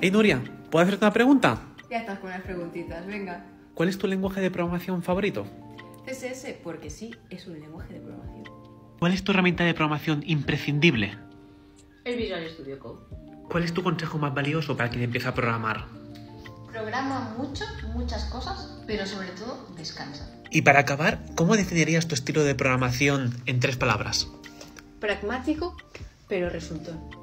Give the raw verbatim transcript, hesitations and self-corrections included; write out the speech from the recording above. Hey Núria, ¿puedo hacerte una pregunta? Ya estás con las preguntitas, venga. ¿Cuál es tu lenguaje de programación favorito? C S S, porque sí, es un lenguaje de programación. ¿Cuál es tu herramienta de programación imprescindible? El Visual Studio Code. ¿Cuál es tu consejo más valioso para quien empieza a programar? Programa mucho, muchas cosas, pero sobre todo descansa. Y para acabar, ¿cómo definirías tu estilo de programación en tres palabras? Pragmático, pero resultón.